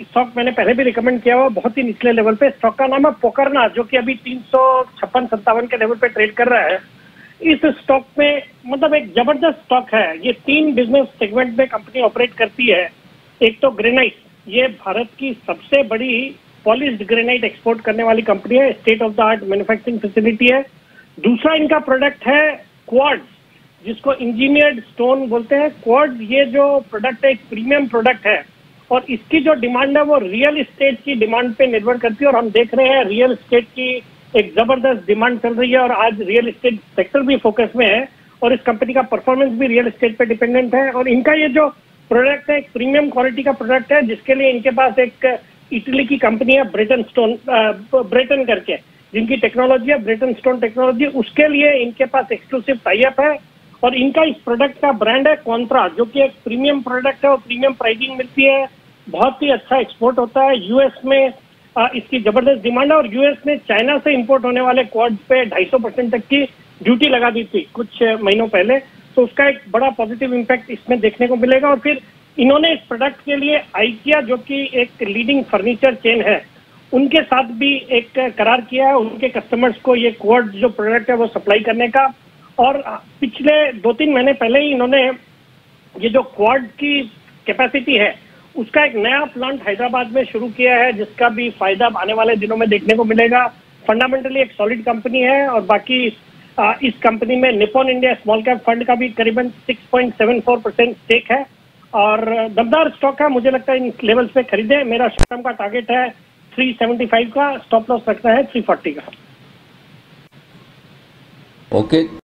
Stock मैंने पहले भी रिकमेंड किया हुआ, बहुत ही निचले लेवल पे। स्टॉक का नाम है पोकरना, जो कि अभी 356-57 के लेवल पे ट्रेड कर रहा है। इस स्टॉक में मतलब एक जबरदस्त स्टॉक है। ये 3 बिजनेस सेगमेंट में कंपनी ऑपरेट करती है। एक तो ग्रेनाइट, ये भारत की सबसे बड़ी पॉलिश्ड ग्रेनाइट एक्सपोर्ट करने वाली कंपनी है, state of the art manufacturing facility है। दूसरा इनका प्रोडक्ट है क्वार्ट्ज, जिसको इंजीनियर्ड स्टोन बोलते हैं। क्वार्ट्ज ये जो प्रोडक्ट है एक प्रीमियम प्रोडक्ट है और इसकी जो डिमांड है वो रियल एस्टेट की डिमांड पे निर्भर करती है। और हम देख रहे हैं रियल एस्टेट की एक जबरदस्त डिमांड चल रही है और आज रियल एस्टेट सेक्टर भी फोकस में है और इस कंपनी का परफॉर्मेंस भी रियल एस्टेट पे डिपेंडेंट है। और इनका ये जो प्रोडक्ट है एक प्रीमियम क्वालिटी का प्रोडक्ट है, जिसके लिए इनके पास एक इटली की कंपनी है ब्रिटन स्टोन, ब्रिटन करके, जिनकी टेक्नोलॉजी है ब्रिटन स्टोन टेक्नोलॉजी। उसके लिए इनके पास एक्सक्लूसिव टाई अप है। और इनका इस प्रोडक्ट का ब्रांड है क्वांट्रा, जो कि एक प्रीमियम प्रोडक्ट है और प्रीमियम प्राइसिंग मिलती है। बहुत ही अच्छा एक्सपोर्ट होता है। यूएस में इसकी जबरदस्त डिमांड है और यूएस ने चाइना से इंपोर्ट होने वाले क्वार्ट्ज पे 250% तक की ड्यूटी लगा दी थी कुछ महीनों पहले, तो उसका एक बड़ा पॉजिटिव इम्पैक्ट इसमें देखने को मिलेगा। और फिर इन्होंने इस प्रोडक्ट के लिए आइकिया, जो कि एक लीडिंग फर्नीचर चेन है, उनके साथ भी एक करार किया है उनके कस्टमर्स को ये क्वार्ट्ज जो प्रोडक्ट है वो सप्लाई करने का। और पिछले 2-3 महीने पहले ही इन्होंने ये जो क्वार्ट्ज की कैपेसिटी है उसका एक नया प्लांट हैदराबाद में शुरू किया है, जिसका भी फायदा आने वाले दिनों में देखने को मिलेगा। फंडामेंटली एक सॉलिड कंपनी है। और बाकी इस कंपनी में Nippon India small cap fund का भी करीबन 6.74% स्टेक है और दमदार स्टॉक है। मुझे लगता है इन लेवल्स पे खरीदे। मेरा शॉर्ट टर्म का टारगेट है 375 का, स्टॉप लॉस रखना है 340 का। ओके।